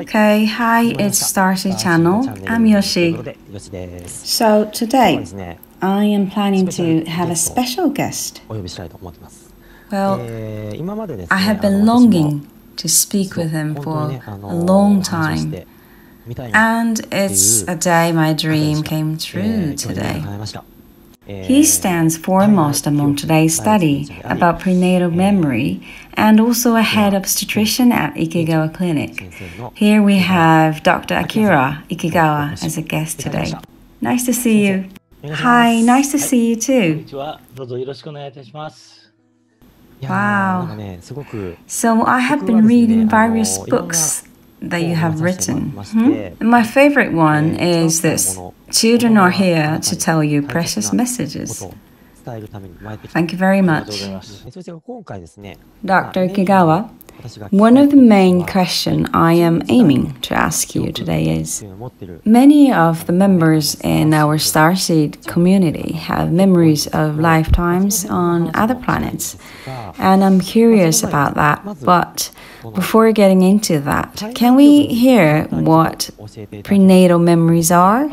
Okay, hi, it's StarSeed Channel. I'm Yoshi. So today, I am planning to have a special guest. Well, I have been longing to speak with him for a long time. And it's a day my dream came true today. He stands foremost among today's study about prenatal memory and also a head obstetrician at Ikegawa Clinic. Here we have Dr. Akira Ikegawa as a guest today. Nice to see you. Hi, nice to see you too. Wow. So I have been reading various books that you have written. My favorite one is this. Children are here to tell you precious messages. Thank you very much. Dr. Ikegawa, one of the main questions I am aiming to ask you today is, many of the members in our StarSeed community have memories of lifetimes on other planets, and I'm curious about that, but before getting into that, can we hear what prenatal memories are?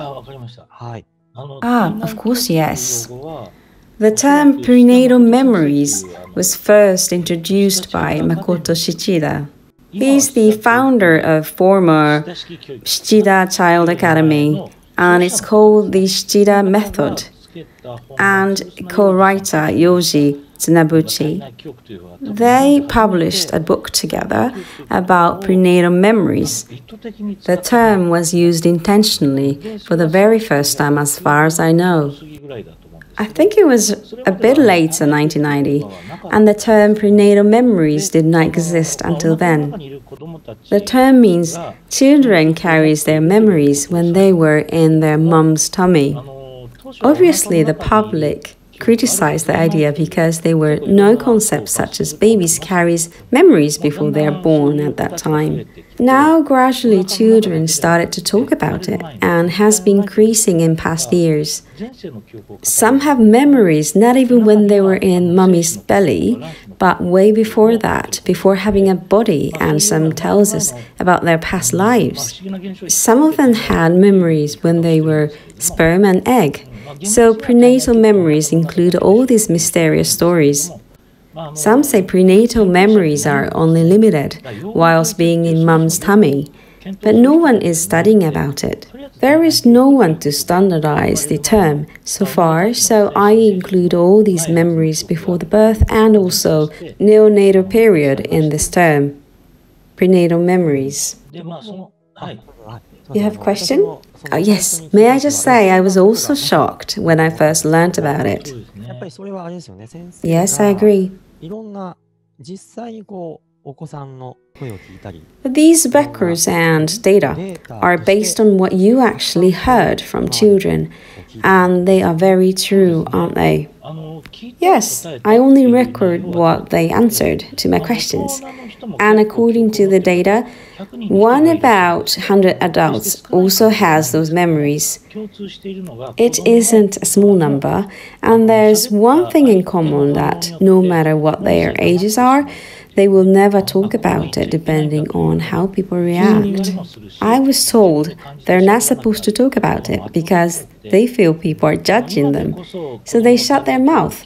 Ah, of course, yes. The term prenatal memories was first introduced by Makoto Shichida. He is the founder of former Shichida Child Academy, and it's called the Shichida Method, and co-writer Yoji Tsunabuchi. They published a book together about prenatal memories. The term was used intentionally for the very first time as far as I know. I think it was a bit later, 1990, and the term prenatal memories did not exist until then. The term means children carry their memories when they were in their mom's tummy. Obviously, the public criticized the idea because there were no concepts such as babies carry memories before they are born at that time. Now, gradually, children started to talk about it and has been increasing in past years. Some have memories not even when they were in mommy's belly, but way before that, before having a body, and some tells us about their past lives. Some of them had memories when they were sperm and egg. So prenatal memories include all these mysterious stories. Some say prenatal memories are only limited whilst being in mom's tummy, but no one is studying about it. There is no one to standardize the term so far, so I include all these memories before the birth and also neonatal period in this term, prenatal memories. You have a question? Oh, yes. May I just say I was also shocked when I first learned about it. Yes, I agree. These records and data are based on what you actually heard from children, and they are very true, aren't they? Yes, I only record what they answered to my questions. And according to the data, about 100 adults also has those memories. It isn't a small number, and there's one thing in common that no matter what their ages are, they will never talk about it depending on how people react. I was told they're not supposed to talk about it because they feel people are judging them, so they shut their mouth.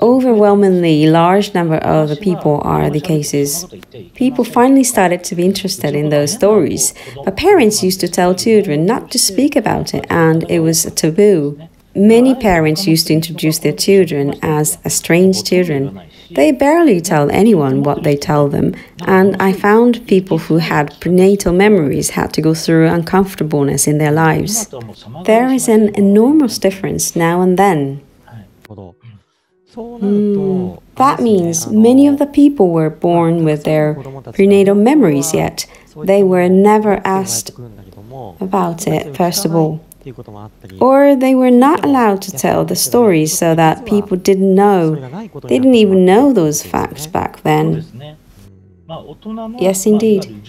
Overwhelmingly large number of the people are the cases. People finally started to be interested in those stories, but parents used to tell children not to speak about it, and it was a taboo. Many parents used to introduce their children as strange children. They barely tell anyone what they tell them, and I found people who had prenatal memories had to go through uncomfortableness in their lives. There is an enormous difference now and then. That means many of the people were born with their prenatal memories, yet they were never asked about it, first of all. Or they were not allowed to tell the stories, so that people didn't know. They didn't even know those facts back then. Yes, indeed.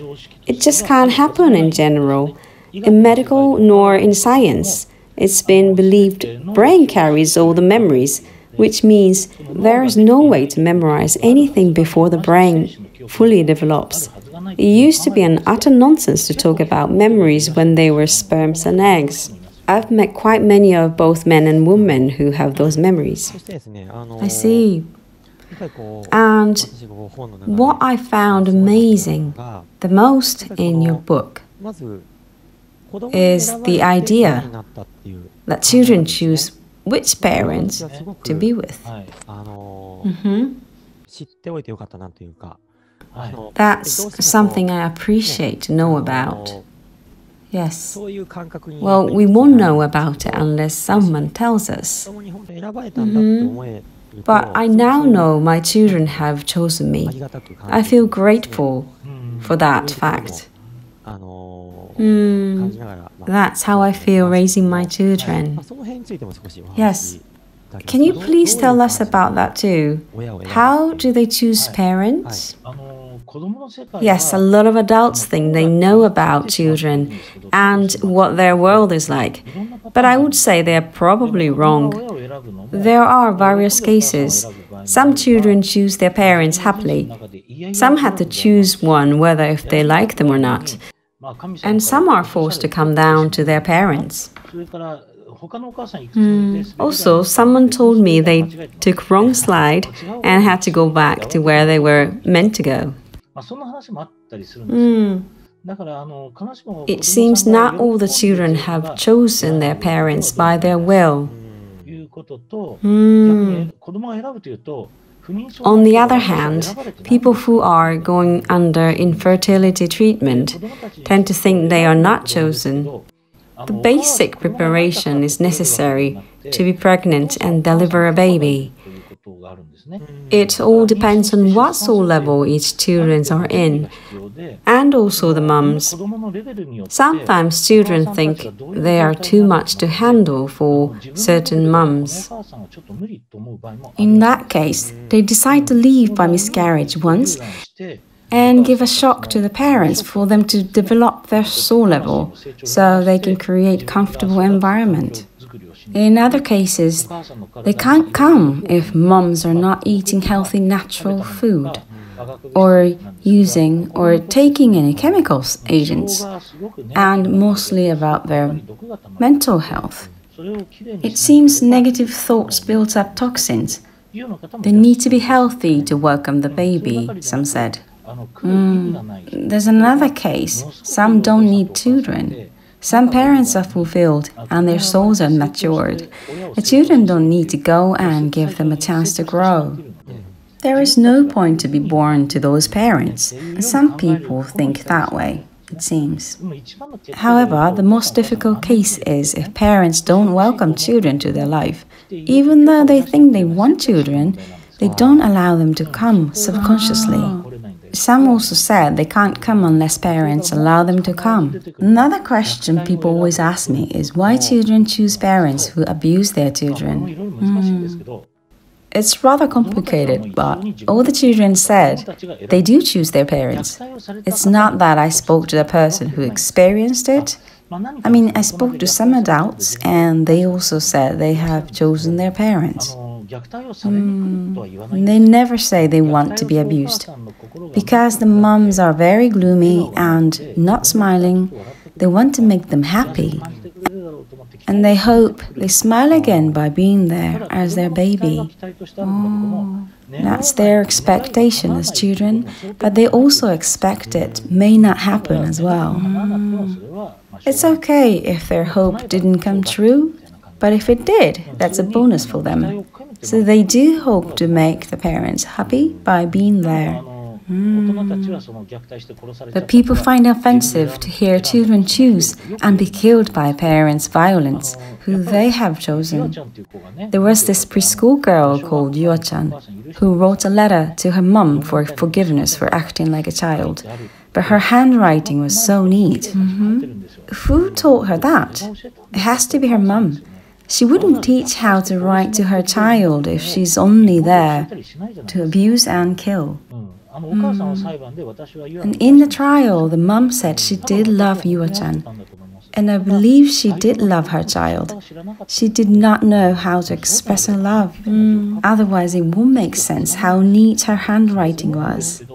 It just can't happen in general, in medical nor in science. It's been believed brain carries all the memories, which means there is no way to memorize anything before the brain fully develops. It used to be an utter nonsense to talk about memories when they were sperms and eggs. I've met quite many of both men and women who have those memories. I see. And what I found amazing the most in your book is the idea that children choose which parents to be with. That's something I appreciate to know about. Yes. Well, we won't know about it unless someone tells us. But I now know my children have chosen me. I feel grateful for that fact. That's how I feel raising my children. Yes. Can you please tell us about that too? How do they choose parents? Yes, a lot of adults think they know about children and what their world is like, but I would say they are probably wrong. There are various cases. Some children choose their parents happily. Some had to choose one, whether if they like them or not. And some are forced to come down to their parents. Also, someone told me they took wrong slide and had to go back to where they were meant to go. It seems not all the children have chosen their parents by their will. On the other hand, people who are going under infertility treatment tend to think they are not chosen. The basic preparation is necessary to be pregnant and deliver a baby. It all depends on what soul level each children are in, and also the mums. Sometimes children think they are too much to handle for certain mums. In that case, they decide to leave by miscarriage once and give a shock to the parents for them to develop their soul level so they can create a comfortable environment. In other cases, they can't come if moms are not eating healthy natural food or using or taking any chemicals agents, and mostly about their mental health. It seems negative thoughts build up toxins. They need to be healthy to welcome the baby, some said. There's another case. Some don't need children. Some parents are fulfilled and their souls are matured. The children don't need to go and give them a chance to grow. There is no point to be born to those parents. Some people think that way, it seems. However, the most difficult case is if parents don't welcome children to their life. Even though they think they want children, they don't allow them to come subconsciously. Some also said they can't come unless parents allow them to come. Another question people always ask me is why children choose parents who abuse their children. It's rather complicated, but all the children said they do choose their parents. It's not that I spoke to the person who experienced it. I mean, I spoke to some adults and they also said they have chosen their parents. They never say they want to be abused. Because the mums are very gloomy and not smiling, they want to make them happy. And they hope they smile again by being there as their baby. That's their expectation as children, but they also expect it may not happen as well. It's okay if their hope didn't come true, but if it did, that's a bonus for them. So they do hope to make the parents happy by being there. But people find it offensive to hear children choose and be killed by parents' violence, who they have chosen. There was this preschool girl called Yo-chan, who wrote a letter to her mum for forgiveness for acting like a child. But her handwriting was so neat. Who taught her that? It has to be her mum. She wouldn't teach how to write to her child if she's only there to abuse and kill. And in the trial, the mum said she did love Yua-chan, and I believe she did love her child. She did not know how to express her love. Otherwise, it won't make sense how neat her handwriting was.